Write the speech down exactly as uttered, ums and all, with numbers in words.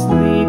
sleep.